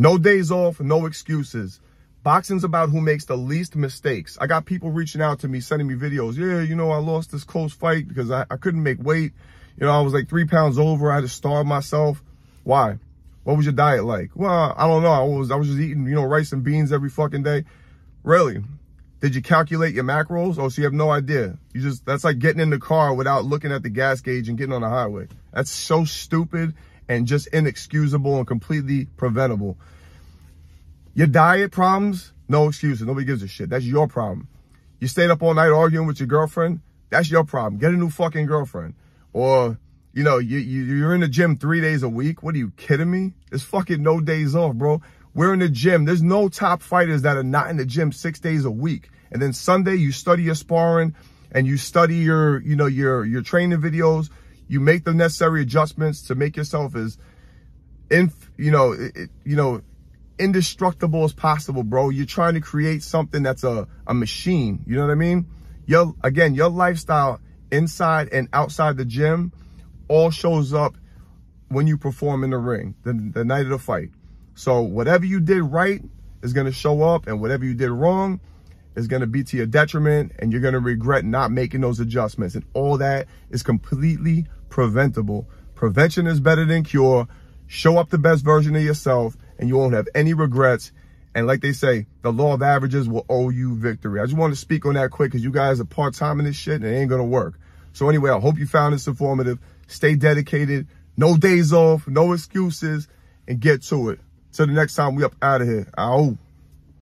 No days off, no excuses. Boxing's about who makes the least mistakes. I got people reaching out to me, sending me videos. Yeah, you know, I lost this close fight because I couldn't make weight. You know, I was like 3 pounds over. I just starved myself. Why? What was your diet like? Well, I don't know. I was just eating, you know, rice and beans every fucking day. Really? Did you calculate your macros? Oh, so you have no idea. You just, that's like getting in the car without looking at the gas gauge and getting on the highway. That's so stupid and just inexcusable and completely preventable. Your diet problems, no excuses. Nobody gives a shit. That's your problem. You stayed up all night arguing with your girlfriend. That's your problem. Get a new fucking girlfriend. Or, you know, you're in the gym 3 days a week. What are you kidding me? There's fucking no days off, bro. We're in the gym. There's no top fighters that are not in the gym 6 days a week. And then Sunday, you study your sparring and you study your, you know, your training videos. You make the necessary adjustments to make yourself as, indestructible as possible, bro. You're trying to create something that's a machine. You know what I mean? Again, your lifestyle inside and outside the gym all shows up when you perform in the ring, the night of the fight. So whatever you did right is going to show up, and whatever you did wrong is going to be to your detriment, and you're going to regret not making those adjustments. And all that is completely preventable. Prevention is better than cure. Show up the best version of yourself, and you won't have any regrets. And like they say, the law of averages will owe you victory. I just want to speak on that quick because you guys are part-time in this shit, and it ain't going to work. So anyway, I hope you found this informative. Stay dedicated. No days off. No excuses. And get to it. Till the next time, we up out of here. Ow.